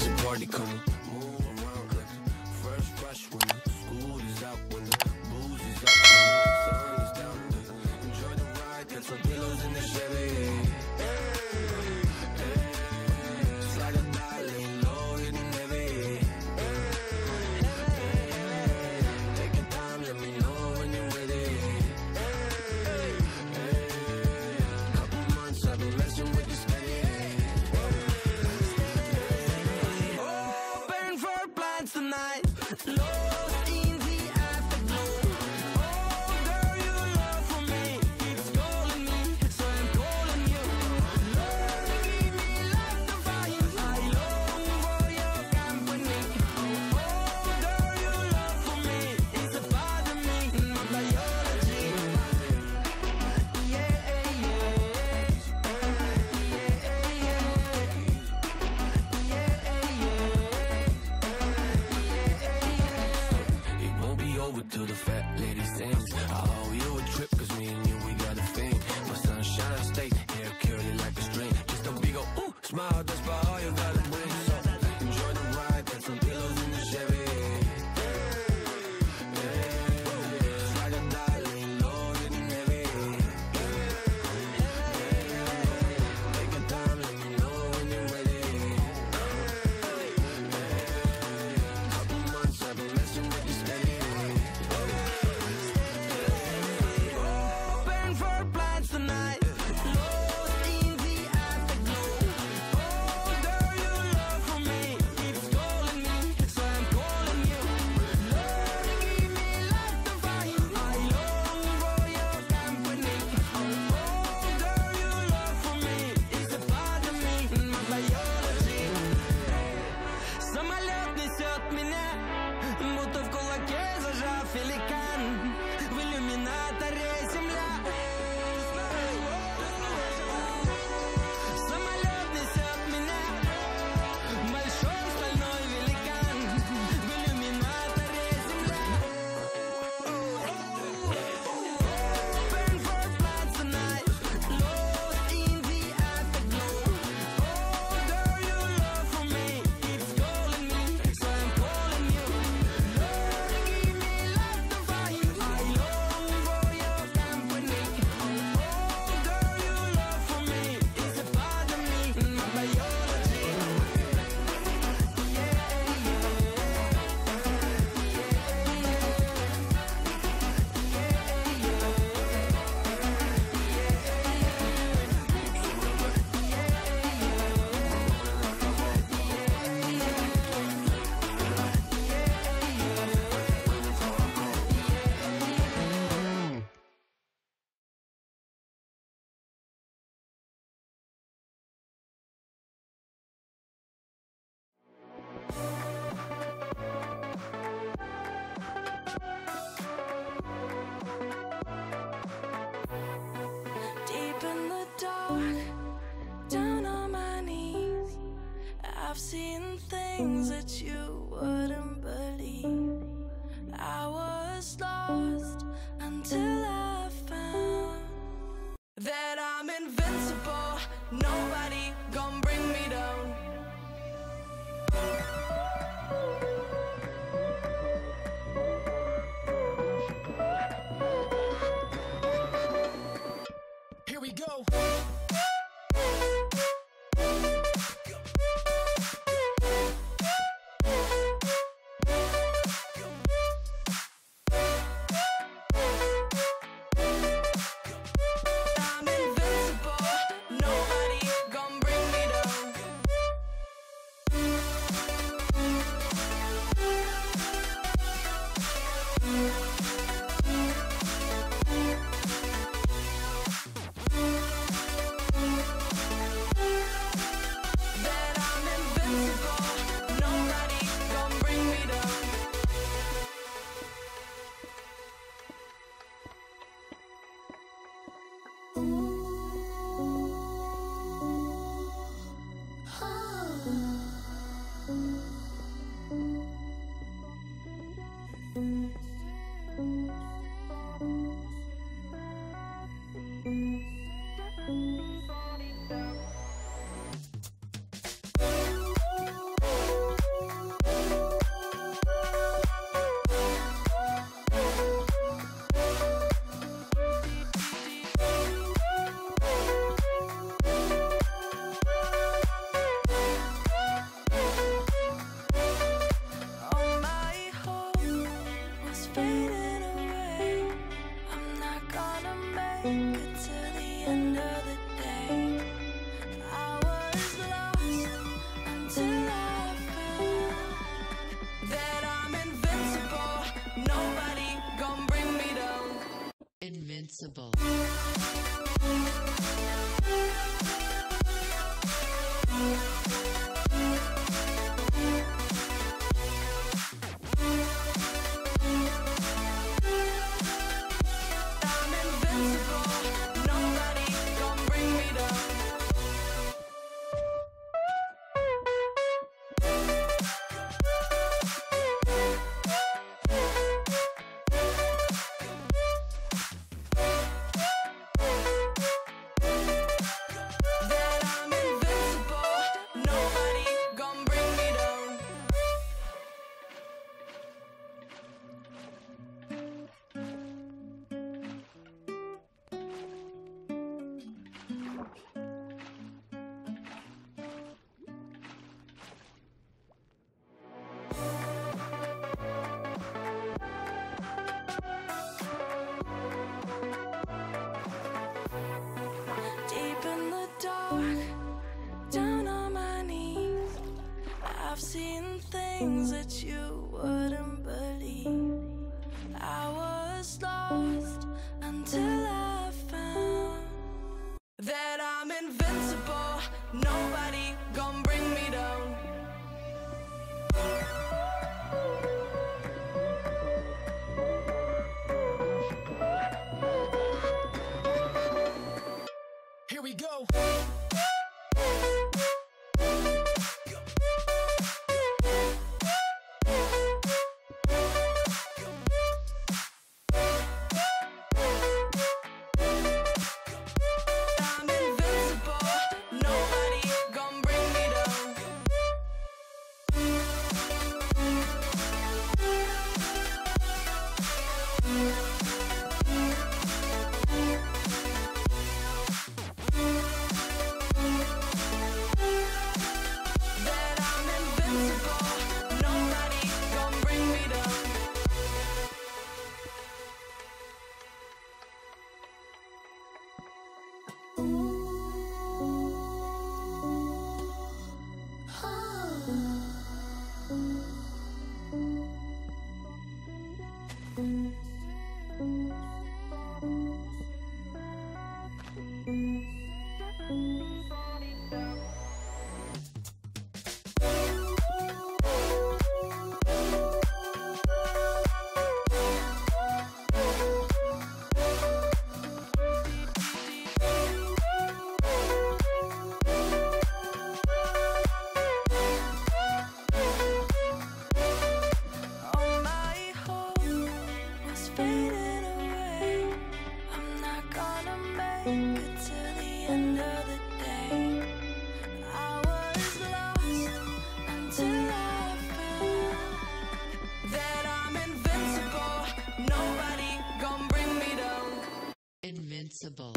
she's a party comer. Move around like first rush when the school is out, when the booze is out, when the sun is down. Enjoy the ride, that's my pillows in the Chevy. Slide a die, lay low in the Navy. Take your time, let me know when you're ready. Couple months I've been messing with this guy. Tonight, lost in the afterglow. Oh, girl, your love for me keeps calling me, so I'm calling you. Love, give me like the fire. I long for your company. Oh, girl, your love for me is a part of me, my biology. Yeah, yeah, over to the fat lady sings. I owe you a trip, cause me and you, we got a thing. My sunshine, I stay hair curly like a string. Just a big ol' ooh, smile, that's about all you gotta bring. So enjoy the ride, got some pillows in the Chevy. Slide or die, lean low, getting heavy. Take your time, let me know when you're ready. Couple months I've been messing with you steady. Будто в кулаке зажав великан, в иллюминаторе земля. Самолет несет меня, большой стальной великан, в иллюминаторе земля. Burn for blood tonight, lost in the afterglow. Oh, girl, your love for me keeps calling me, so I'm calling. I've seen things that you wouldn't believe. I was lost until I found that I'm invincible. Nobody gonna bring me down. Here we go. Nobody gon' bring me down. Here we go. Invincible.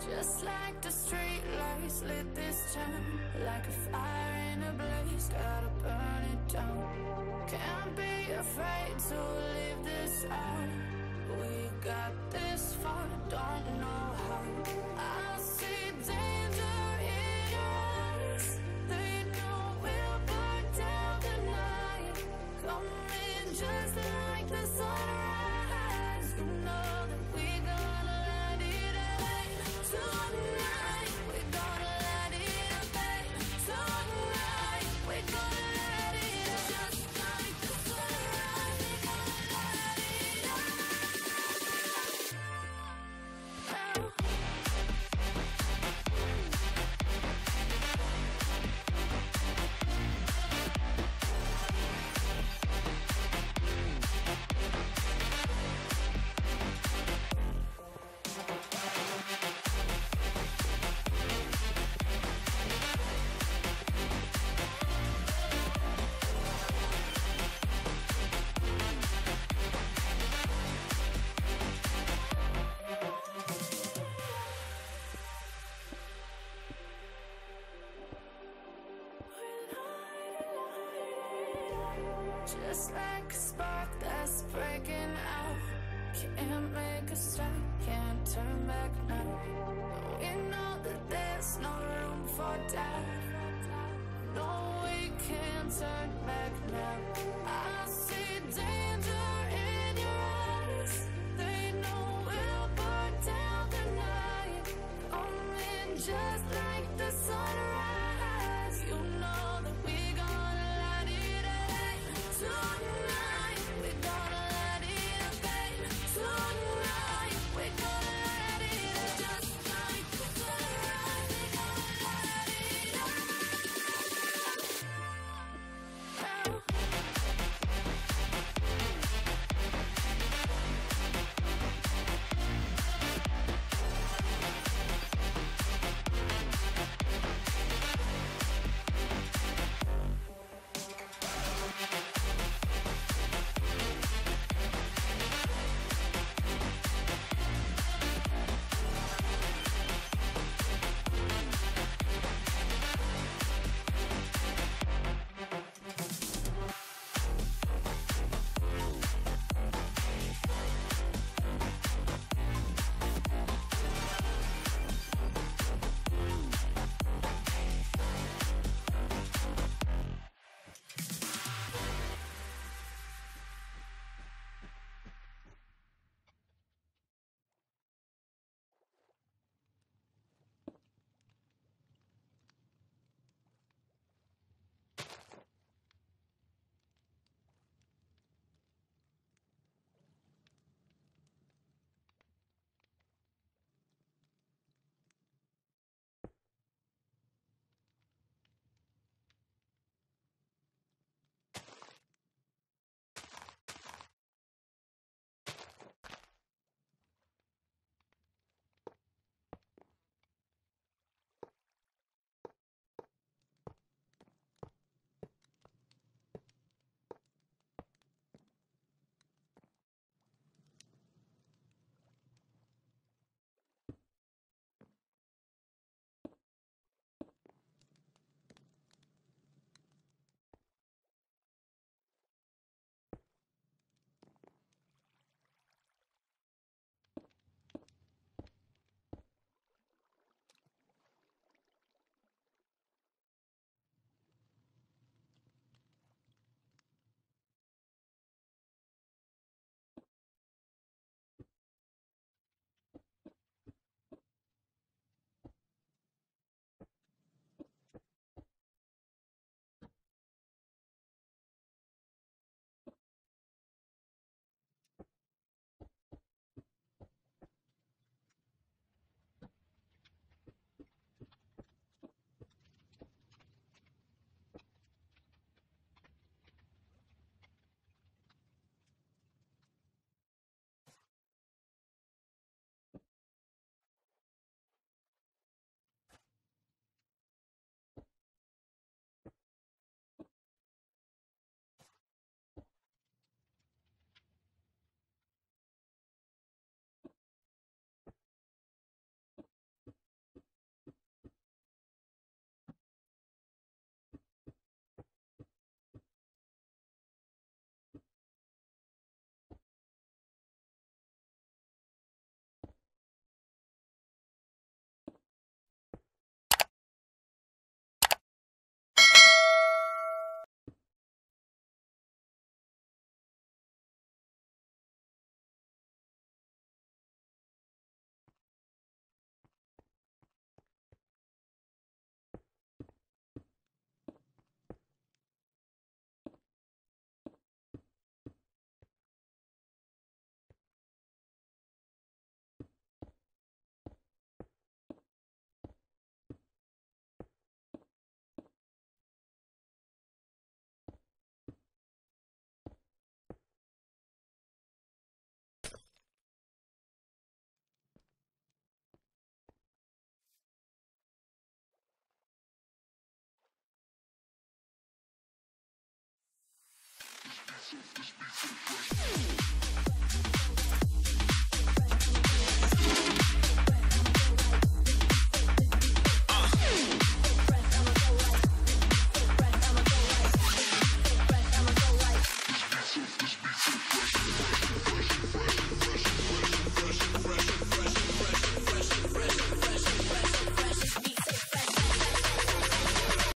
Just like the street lights lit this town, like a fire in a blaze, gotta burn it down. Can't be afraid to leave this out. We got this far, don't know how. Just like a spark that's breaking out, can't make a stop, can't turn back now. We know that there's no room for doubt. No, we can't turn back now. I see danger in your eyes. They know we'll burn down the night. Only just like the sunrise.